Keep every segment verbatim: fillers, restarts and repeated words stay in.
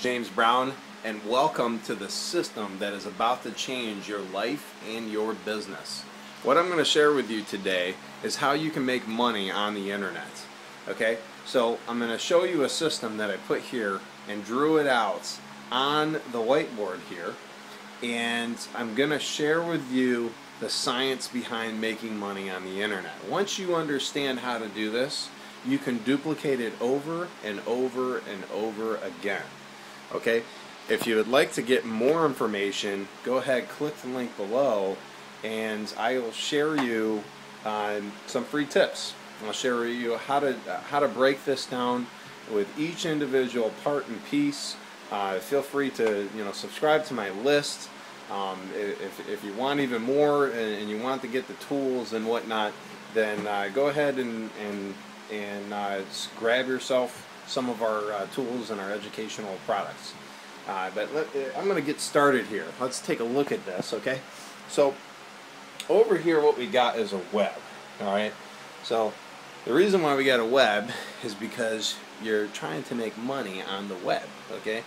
James Brown, and welcome to the system that is about to change your life and your business. What I'm going to share with you today is how you can make money on the internet. Okay, so I'm going to show you a system that I put here and drew it out on the whiteboard here, and I'm going to share with you the science behind making money on the internet. Once you understand how to do this, you can duplicate it over and over and over again. Okay, if you would like to get more information, go ahead, click the link below, and I will share you um, some free tips. I'll share you how to uh, how to break this down with each individual part and piece. Uh, feel free to you know subscribe to my list um, if if you want even more and, and you want to get the tools and whatnot. Then uh, go ahead and and and uh, grab yourself some of our uh, tools and our educational products. Uh, but let, I'm going to get started here. Let's take a look at this, okay? So over here what we got is a web, alright? So the reason why we got a web is because you're trying to make money on the web, okay?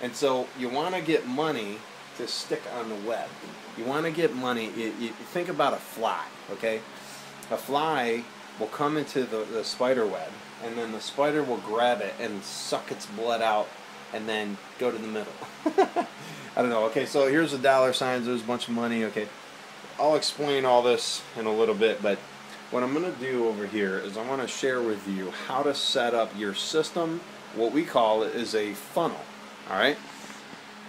And so you want to get money to stick on the web. You want to get money, you, you think about a fly, okay? A fly will come into the, the spider web, and then the spider will grab it and suck its blood out and then go to the middle. I don't know. Okay, so here's the dollar signs. There's a bunch of money. Okay, I'll explain all this in a little bit, but what I'm going to do over here is I want to share with you how to set up your system, what we call it is a funnel, all right?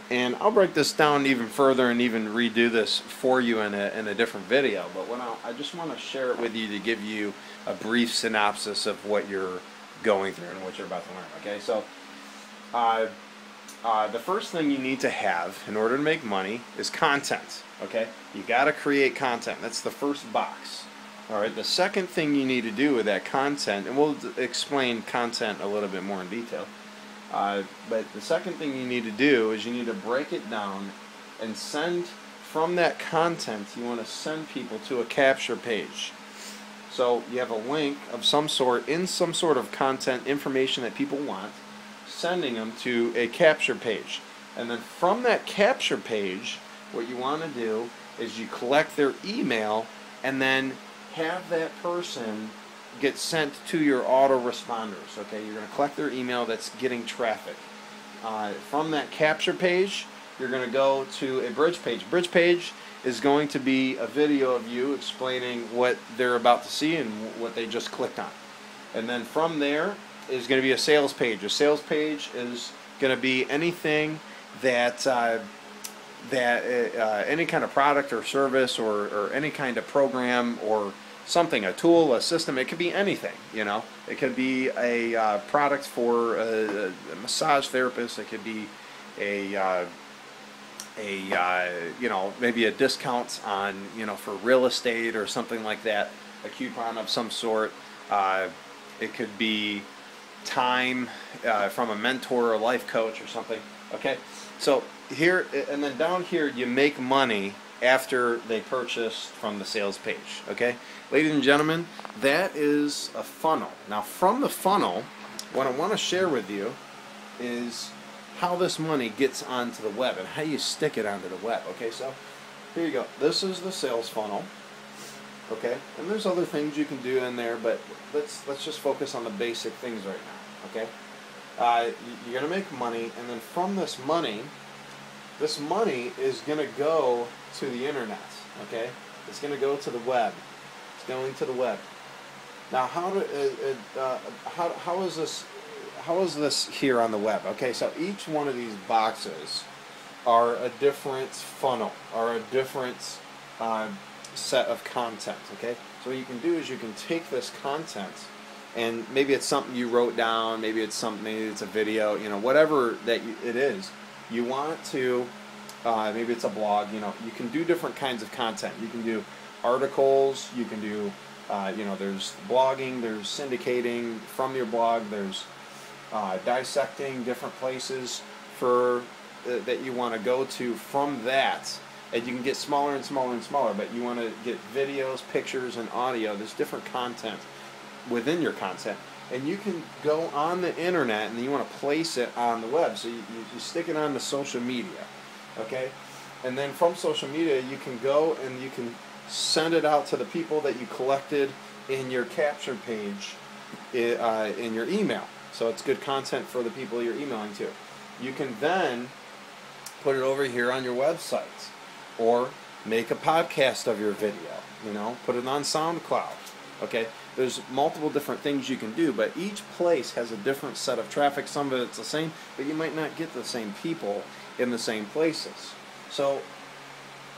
And I'll break this down even further and even redo this for you in a, in a different video, but when I'll, I just want to share it with you to give you a brief synopsis of what you're going through and what you're about to learn, okay? So Uh, uh, the first thing you need to have in order to make money is content, okay? You got to create content. That's the first box. All right, the second thing you need to do with that content, and we'll explain content a little bit more in detail, uh, but the second thing you need to do is you need to break it down and send from that content, you want to send people to a capture page. So you have a link of some sort in some sort of content information that people want, sending them to a capture page, and then from that capture page what you want to do is you collect their email and then have that person get sent to your autoresponders. Okay, you're going to collect their email that's getting traffic. Uh, from that capture page you're going to go to a bridge page. Bridge page is going to be a video of you explaining what they're about to see and what they just clicked on, and then from there is going to be a sales page. A sales page is going to be anything that uh, that uh, any kind of product or service or, or any kind of program or something, a tool, a system. It could be anything, you know. It could be a uh, product for a, a massage therapist. It could be a uh, a uh, you know, maybe a discount on, you know, for real estate or something like that. A coupon of some sort. Uh, it could be time uh, from a mentor or life coach or something. Okay, so here, and then down here you make money after they purchase from the sales page. Okay, ladies and gentlemen, that is a funnel. Now from the funnel, what I want to share with you is how this money gets onto the web and how you stick it onto the web. Okay, so here you go. This is the sales funnel. Okay, and there's other things you can do in there, but let's let's just focus on the basic things right now. Okay, uh, you're gonna make money, and then from this money, this money is gonna go to the internet. Okay, it's gonna go to the web. It's going to the web. Now, how do uh, uh, how how is this how is this here on the web? Okay, so each one of these boxes are a different funnel, are a different Uh, set of content, okay? So what you can do is you can take this content, and maybe it's something you wrote down, maybe it's something, maybe it's a video, you know, whatever that you, it is, you want to, uh, maybe it's a blog, you know, you can do different kinds of content. You can do articles, you can do, uh, you know, there's blogging, there's syndicating from your blog, there's uh, dissecting different places for uh, that you want to go to from that. And you can get smaller and smaller and smaller, but you want to get videos, pictures, and audio. There's different content within your content. and you can go on the internet and you want to place it on the web. So you, you, you stick it on to social media, okay? And then from social media you can go and you can send it out to the people that you collected in your capture page uh, in your email. So it's good content for the people you're emailing to. You can then put it over here on your websites, or make a podcast of your video, you know, put it on SoundCloud, okay? There's multiple different things you can do, but each place has a different set of traffic. Some of it's the same, but you might not get the same people in the same places. So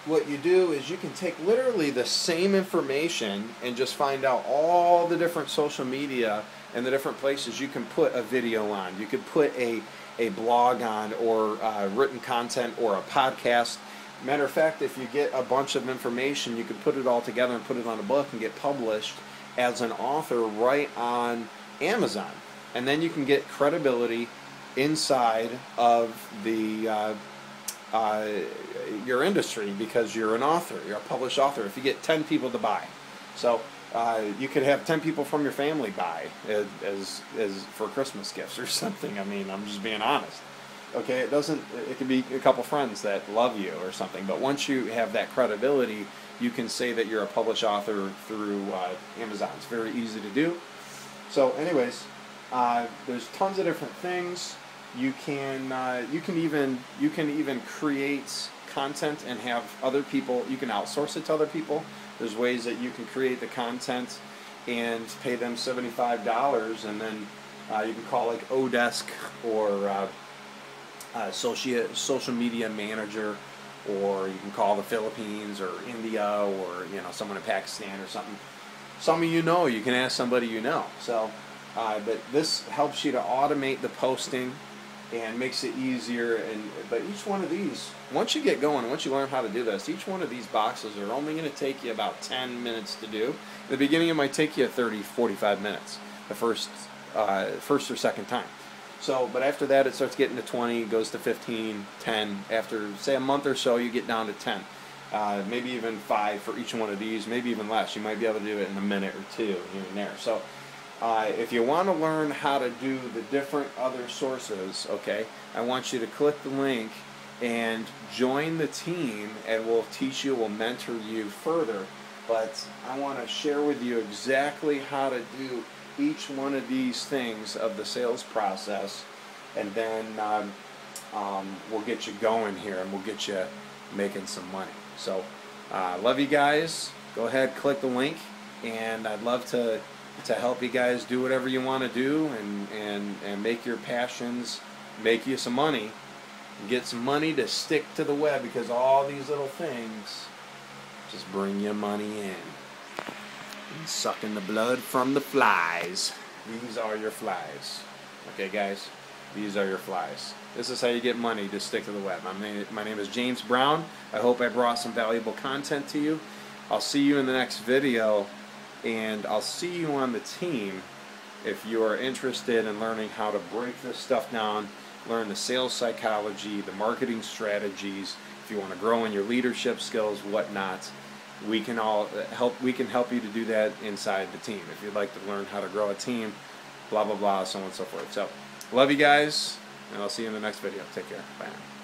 what you do is you can take literally the same information and just find out all the different social media and the different places you can put a video on. You could put a, a blog on, or uh, written content, or a podcast. Matter of fact, if you get a bunch of information, you could put it all together and put it on a book and get published as an author right on Amazon. And then you can get credibility inside of the uh, uh, your industry, because you're an author, you're a published author. If you get ten people to buy, so uh, you could have ten people from your family buy as, as, as for Christmas gifts or something. I mean, I'm just being honest. Okay, it doesn't, it can be a couple friends that love you or something, but once you have that credibility, you can say that you're a published author through uh, Amazon. It's very easy to do. So anyways, uh, there's tons of different things. You can, uh, you can even, you can even create content and have other people, you can outsource it to other people. There's ways that you can create the content and pay them seventy-five dollars, and then uh, you can call like ODesk, or uh, Uh, social, social media manager, or you can call the Philippines or India, or you know, someone in Pakistan or something. Some of you know, you can ask somebody you know. So, uh, but this helps you to automate the posting and makes it easier. And but each one of these, once you get going, once you learn how to do this, each one of these boxes are only going to take you about ten minutes to do. At the beginning, it might take you thirty, forty-five minutes the first, uh, first or second time. So, but after that, it starts getting to twenty, goes to fifteen, ten. After, say, a month or so, you get down to ten. Uh, maybe even five for each one of these, maybe even less. You might be able to do it in a minute or two here and there. So, uh, if you want to learn how to do the different other sources, okay, I want you to click the link and join the team, and we'll teach you, we'll mentor you further. But I want to share with you exactly how to do each one of these things of the sales process, and then um, um, we'll get you going here, and we'll get you making some money. So I uh, love you guys. Go ahead, click the link, and I'd love to to help you guys do whatever you want to do, and, and, and make your passions make you some money, and get some money to stick to the web, because all these little things just bring you money in. And sucking the blood from the flies. These are your flies. Okay, guys, these are your flies. This is how you get money to stick to the web. My name, my name is James Brown. I hope I brought some valuable content to you. I'll see you in the next video, and I'll see you on the team if you are interested in learning how to break this stuff down, learn the sales psychology, the marketing strategies, if you want to grow in your leadership skills, whatnot. We can all help. We can help you to do that inside the team. If you'd like to learn how to grow a team, blah blah blah, so on and so forth. So, love you guys, and I'll see you in the next video. Take care. Bye now.